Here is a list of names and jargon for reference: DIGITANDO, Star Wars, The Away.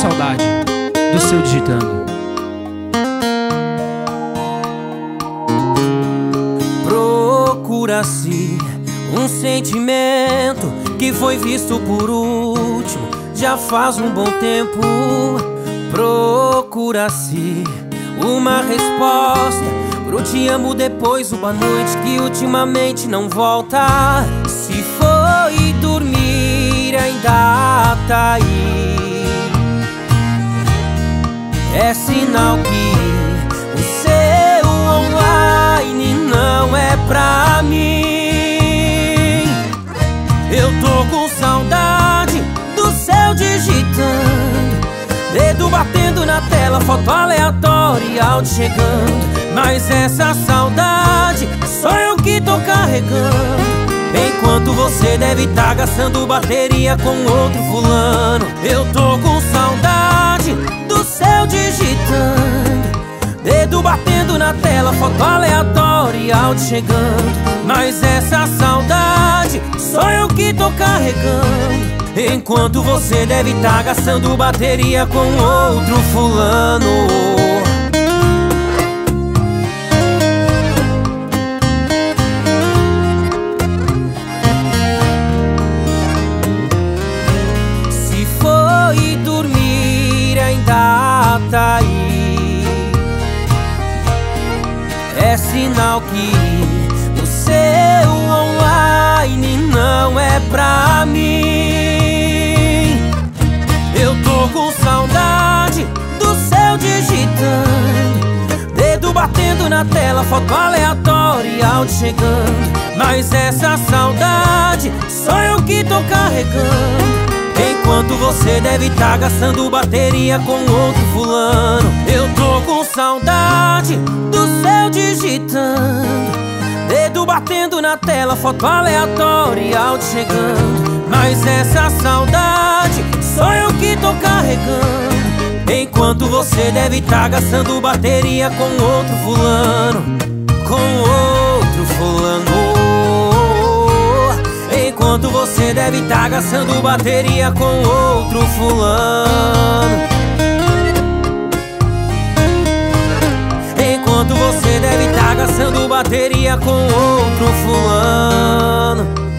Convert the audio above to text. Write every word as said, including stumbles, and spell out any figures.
saudade do seu digitando. Procura-se um sentimento que foi visto por último já faz um bom tempo. Procura-se uma resposta pro te amo depois, uma noite que ultimamente não volta. Se foi dormir ainda tá aí, é sinal que o seu online não é pra mim. Eu tô com saudade do seu digitando, dedo batendo na tela, foto aleatória e áudio chegando. Mas essa saudade só eu que tô carregando, enquanto você deve tá gastando bateria com outro fulano. Eu tô com saudade do seu digitando, dedo batendo na tela, foto aleatória e áudio chegando. Mas essa saudade só eu que tô carregando, enquanto você deve tá gastando bateria com outro fulano. Tá aí, é sinal que o seu online não é pra mim. Eu tô com saudade do seu digitando, dedo batendo na tela, foto aleatória e áudio chegando. Mas essa saudade só eu que tô carregando, enquanto você deve tá gastando bateria com outro fulano. Eu tô com saudade do seu digitando, dedo batendo na tela, foto aleatória e áudio chegando. Mas essa saudade só eu que tô carregando, enquanto você deve tá gastando bateria com outro fulano, com outro fulano. Enquanto você deve tá gastando bateria com outro fulano, enquanto você deve tá gastando bateria com outro fulano.